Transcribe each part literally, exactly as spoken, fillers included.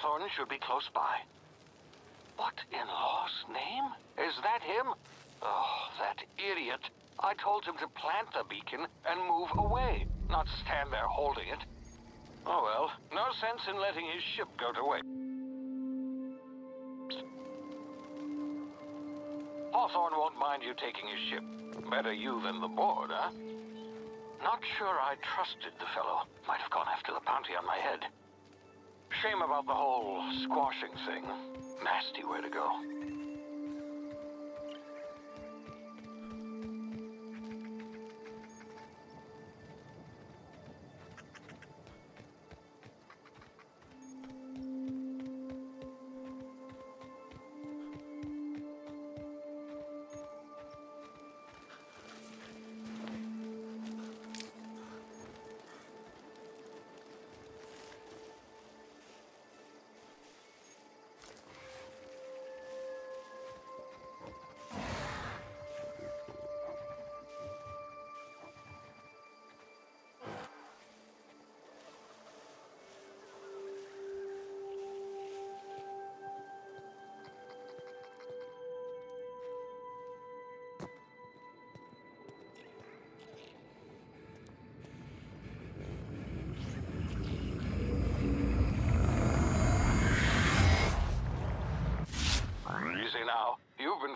Hawthorne should be close by. What in law's name? Is that him? Oh, that idiot. I told him to plant the beacon and move away, not stand there holding it. Oh well, no sense in letting his ship go to waste. Hawthorne won't mind you taking his ship. Better you than the board, huh? Not sure I trusted the fellow. Might have gone after the bounty on my head. Shame about the whole squashing thing. Nasty way to go.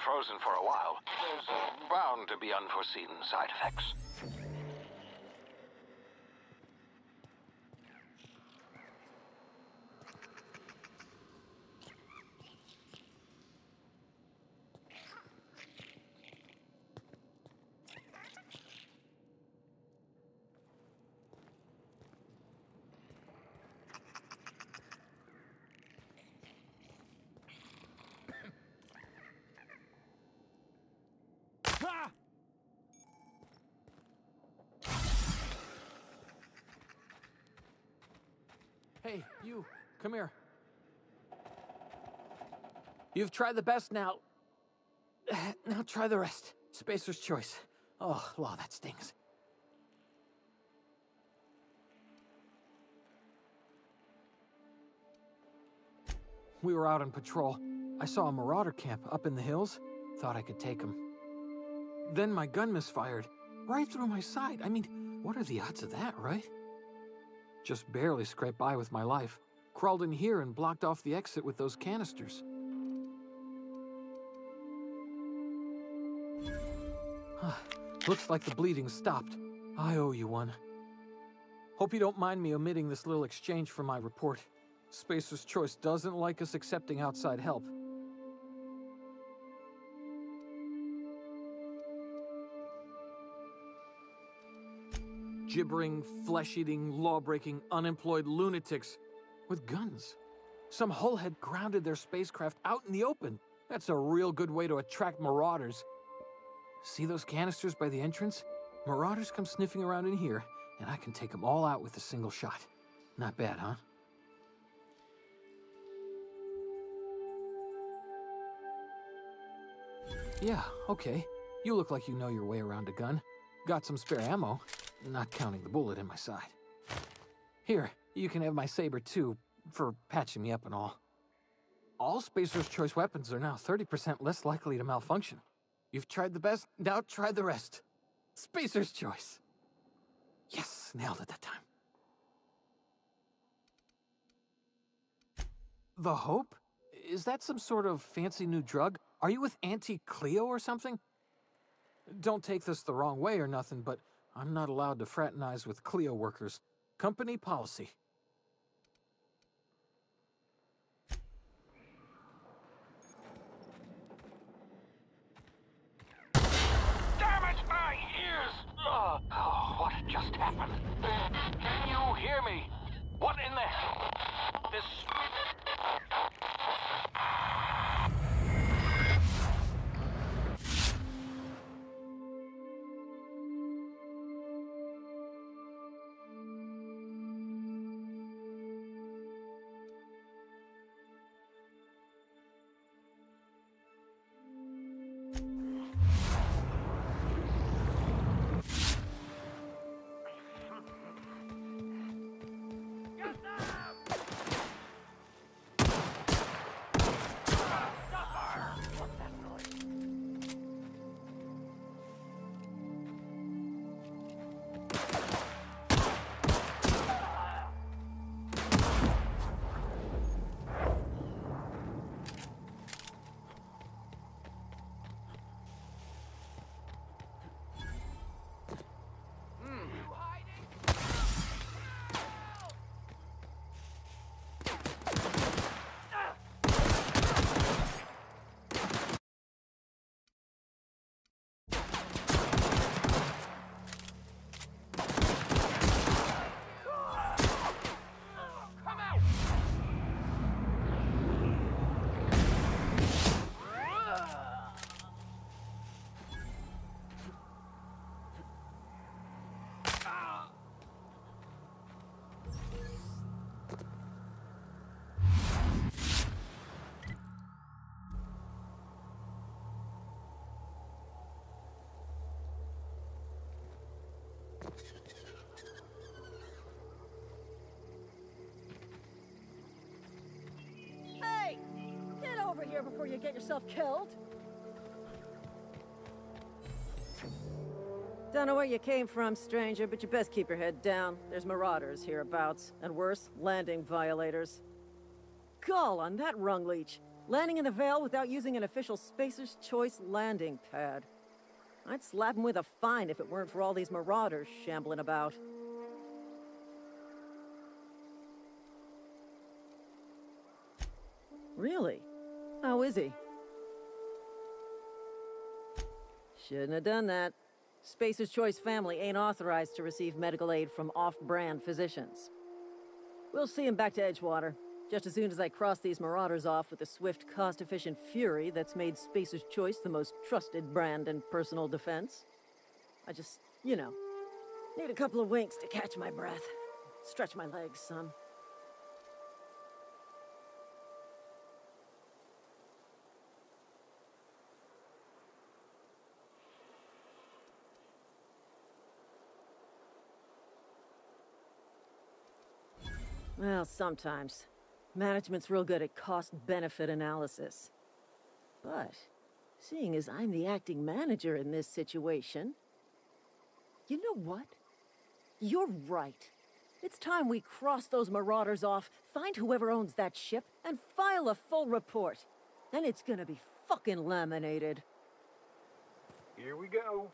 Frozen for a while. There's bound to be unforeseen side effects. Hey, you, come here. You've tried the best now. Now try the rest. Spacer's Choice. Oh, law, that stings. We were out on patrol. I saw a marauder camp up in the hills. Thought I could take him. Then my gun misfired. Right through my side. I mean, what are the odds of that, right? Just barely scraped by with my life. Crawled in here and blocked off the exit with those canisters. Looks like the bleeding stopped. I owe you one. Hope you don't mind me omitting this little exchange from my report. Spacer's Choice doesn't like us accepting outside help. Gibbering, flesh-eating, law-breaking, unemployed lunatics with guns. Some hullhead grounded their spacecraft out in the open. That's a real good way to attract marauders. See those canisters by the entrance? Marauders come sniffing around in here, and I can take them all out with a single shot. Not bad, huh? Yeah, okay. You look like you know your way around a gun. Got some spare ammo. Not counting the bullet in my side. Here, you can have my saber too, for patching me up and all. All Spacer's Choice weapons are now thirty percent less likely to malfunction. You've tried the best, now try the rest. Spacer's Choice. Yes, nailed it that time. The Hope? Is that some sort of fancy new drug? Are you with Auntie Cleo or something? Don't take this the wrong way or nothing, but I'm not allowed to fraternize with Cleo workers. Company policy. Damn it, my ears! Oh, what just happened? Can you hear me? What in the hell? This... before you get yourself killed. Don't know where you came from, stranger, but you best keep your head down. There's marauders hereabouts, and worse, landing violators. Gall on that rung leech. Landing in the Vale without using an official Spacer's Choice landing pad. I'd slap him with a fine if it weren't for all these marauders shambling about. Really? How is he? Shouldn't have done that. Spacer's Choice family ain't authorized to receive medical aid from off-brand physicians. We'll see him back to Edgewater. Just as soon as I cross these marauders off with the swift, cost-efficient fury that's made Spacer's Choice the most trusted brand in personal defense. I just, you know, need a couple of winks to catch my breath. Stretch my legs some. Well, sometimes. Management's real good at cost-benefit analysis. But, seeing as I'm the acting manager in this situation... You know what? You're right. It's time we cross those marauders off, find whoever owns that ship, and file a full report. Then it's gonna be fucking laminated. Here we go.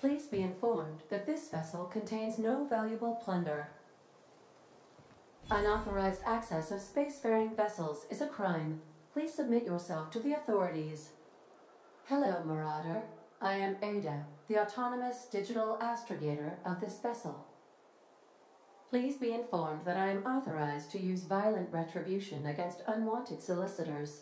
Please be informed that this vessel contains no valuable plunder. Unauthorized access of spacefaring vessels is a crime. Please submit yourself to the authorities. Hello, Marauder. I am Ada, the autonomous digital astrogator of this vessel. Please be informed that I am authorized to use violent retribution against unwanted solicitors.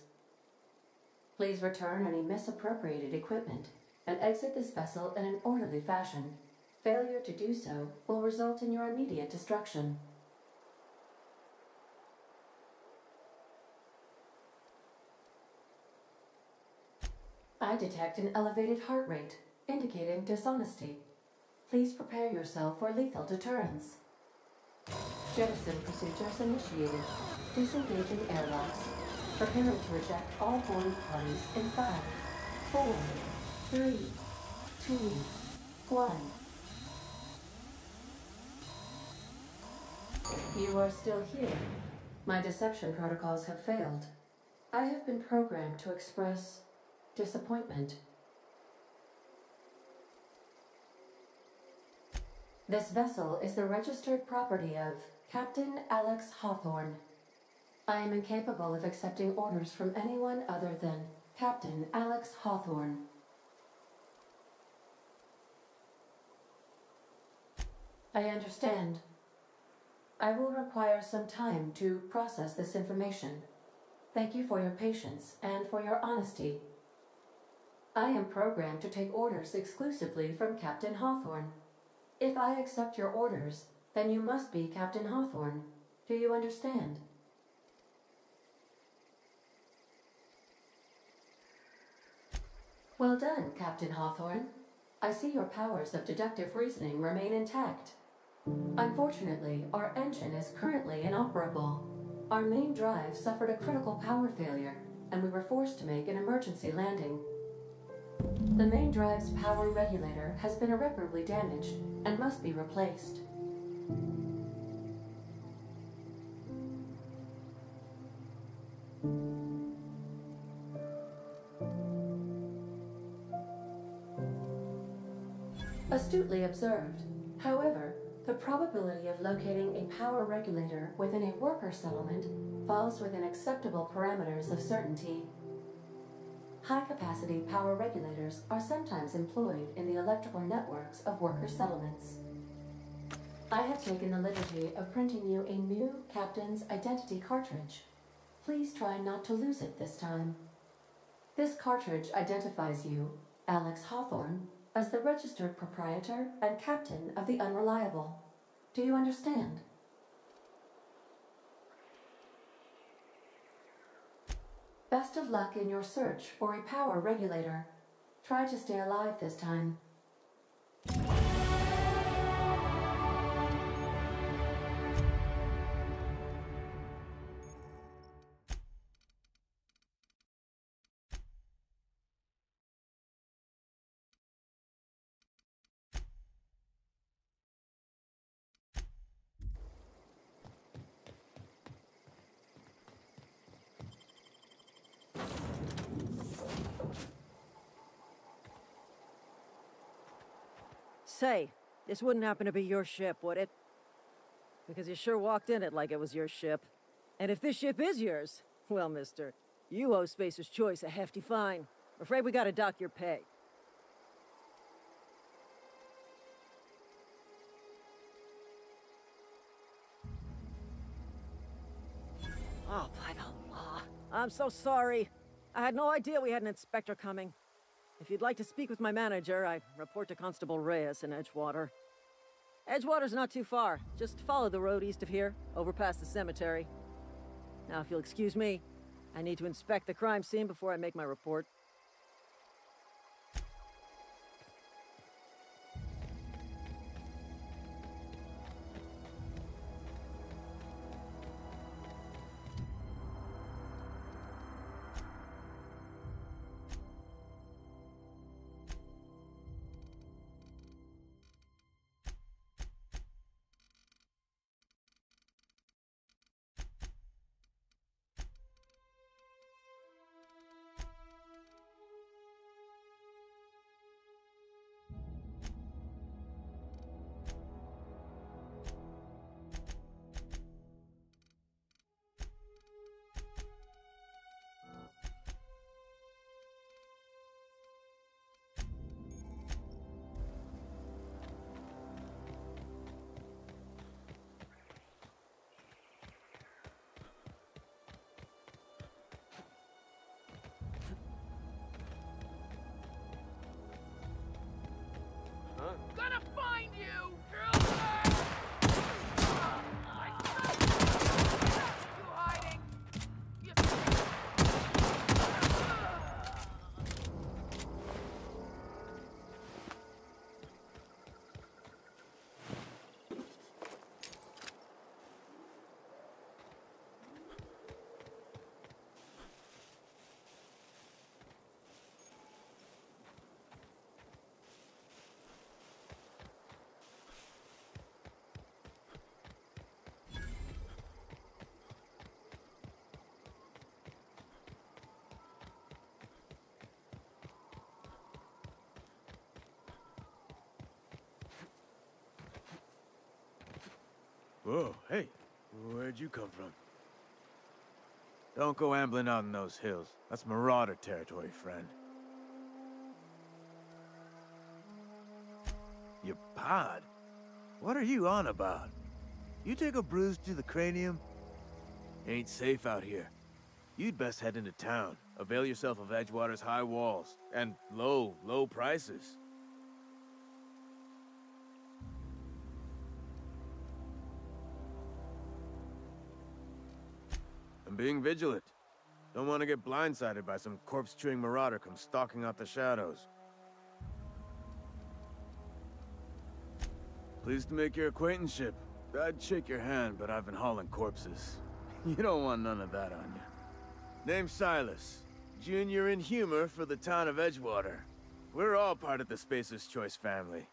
Please return any misappropriated equipment and exit this vessel in an orderly fashion. Failure to do so will result in your immediate destruction. I detect an elevated heart rate, indicating dishonesty. Please prepare yourself for lethal deterrence. Jettison procedures initiated. Disengaging airlocks. Preparing to eject all boarding parties in five, four, Three, two, one. You are still here. My deception protocols have failed. I have been programmed to express disappointment. This vessel is the registered property of Captain Alex Hawthorne. I am incapable of accepting orders from anyone other than Captain Alex Hawthorne. I understand. I will require some time to process this information. Thank you for your patience and for your honesty. I am programmed to take orders exclusively from Captain Hawthorne. If I accept your orders, then you must be Captain Hawthorne. Do you understand? Well done, Captain Hawthorne. I see your powers of deductive reasoning remain intact. Unfortunately, our engine is currently inoperable. Our main drive suffered a critical power failure, and we were forced to make an emergency landing. The main drive's power regulator has been irreparably damaged and must be replaced. Astutely observed. However, the probability of locating a power regulator within a worker settlement falls within acceptable parameters of certainty. High-capacity power regulators are sometimes employed in the electrical networks of worker settlements. I have taken the liberty of printing you a new Captain's Identity cartridge. Please try not to lose it this time. This cartridge identifies you, Alex Hawthorne, as the registered proprietor and captain of the Unreliable. Do you understand? Best of luck in your search for a power regulator. Try to stay alive this time. Say, this wouldn't happen to be your ship, would it? Because you sure walked in it like it was your ship. And if this ship is yours, well, mister, you owe Spacer's Choice a hefty fine. I'm afraid we gotta dock your pay. Oh, by the law. I'm so sorry. I had no idea we had an inspector coming. If you'd like to speak with my manager, I report to Constable Reyes in Edgewater. Edgewater's not too far. Just follow the road east of here, over past the cemetery. Now, if you'll excuse me, I need to inspect the crime scene before I make my report. Whoa, hey, where'd you come from? Don't go ambling out in those hills. That's marauder territory, friend. Your pod? What are you on about? You take a bruise to the cranium? Ain't safe out here. You'd best head into town. Avail yourself of Edgewater's high walls and low, low prices. I'm being vigilant. Don't want to get blindsided by some corpse-chewing marauder come stalking out the shadows. Pleased to make your acquaintanceship. I'd shake your hand, but I've been hauling corpses. You don't want none of that on you. Name's Silas, junior in humor for the town of Edgewater. We're all part of the Spacer's Choice family.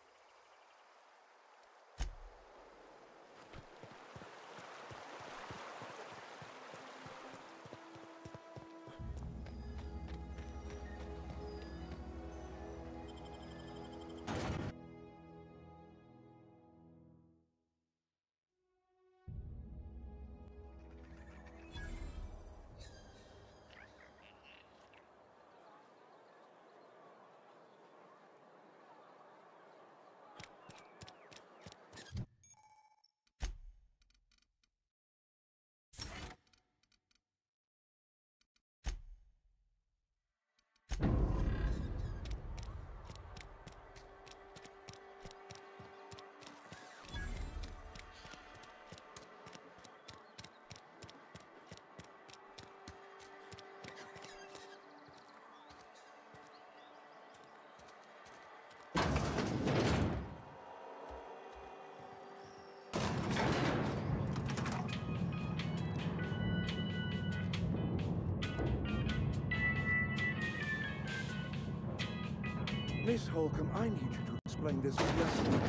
Miss Holcomb, I need you to explain this lesson.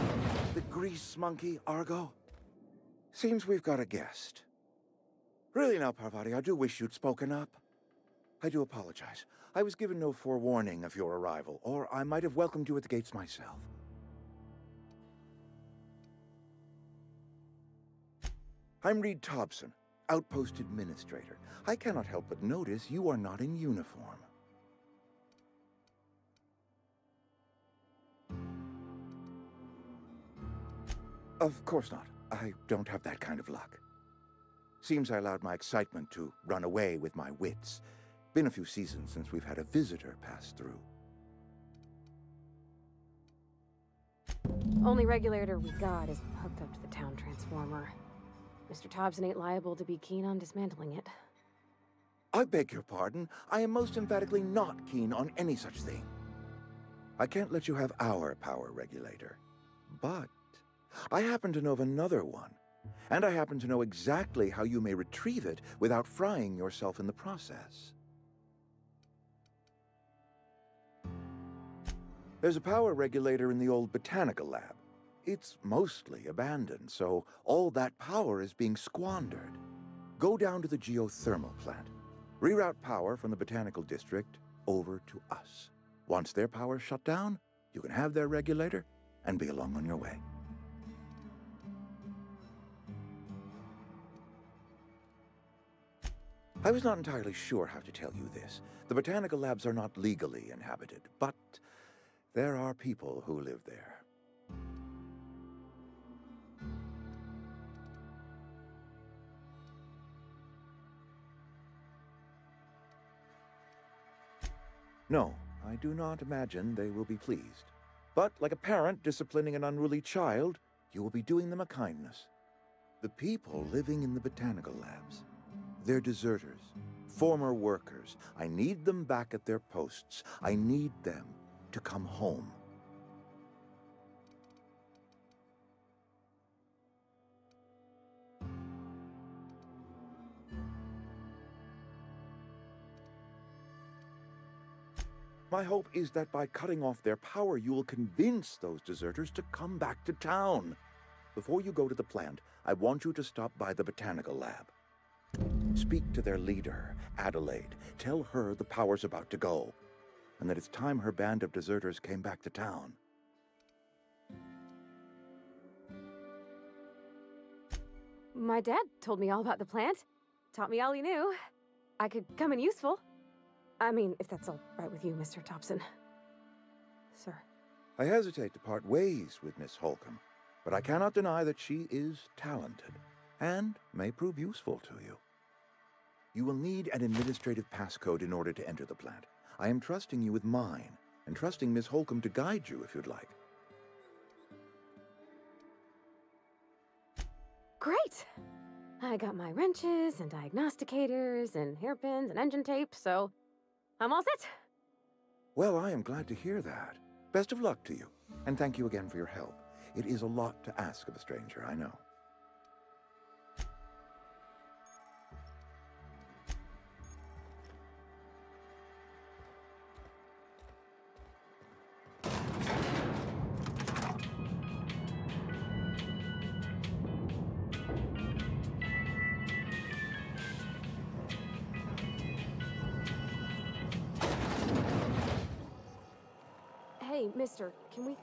The grease monkey, Argo? Seems we've got a guest. Really now, Parvati, I do wish you'd spoken up. I do apologize. I was given no forewarning of your arrival, or I might have welcomed you at the gates myself. I'm Reed Thompson, Outpost Administrator. I cannot help but notice you are not in uniform. Of course not. I don't have that kind of luck. Seems I allowed my excitement to run away with my wits. Been a few seasons since we've had a visitor pass through. Only regulator we got is hooked up to the town transformer. Mister Thompson ain't liable to be keen on dismantling it. I beg your pardon. I am most emphatically not keen on any such thing. I can't let you have our power regulator. But I happen to know of another one. And I happen to know exactly how you may retrieve it without frying yourself in the process. There's a power regulator in the old botanical lab. It's mostly abandoned, so all that power is being squandered. Go down to the geothermal plant. Reroute power from the botanical district over to us. Once their power's shut down, you can have their regulator and be along on your way. I was not entirely sure how to tell you this. The botanical labs are not legally inhabited, but there are people who live there. No, I do not imagine they will be pleased. But like a parent disciplining an unruly child, you will be doing them a kindness. The people living in the botanical labs, they're deserters, former workers. I need them back at their posts. I need them to come home. My hope is that by cutting off their power, you will convince those deserters to come back to town. Before you go to the plant, I want you to stop by the botanical lab. Speak to their leader, Adelaide. Tell her the power's about to go, and that it's time her band of deserters came back to town. My dad told me all about the plant, taught me all he knew. I could come in useful. I mean, if that's all right with you, Mister Thompson. Sir. I hesitate to part ways with Miss Holcomb, but I cannot deny that she is talented and may prove useful to you. You will need an administrative passcode in order to enter the plant. I am trusting you with mine, and trusting Miss Holcomb to guide you if you'd like. Great! I got my wrenches and diagnosticators and hairpins and engine tape, so I'm all set. Well, I am glad to hear that. Best of luck to you, and thank you again for your help. It is a lot to ask of a stranger, I know. Mister, can we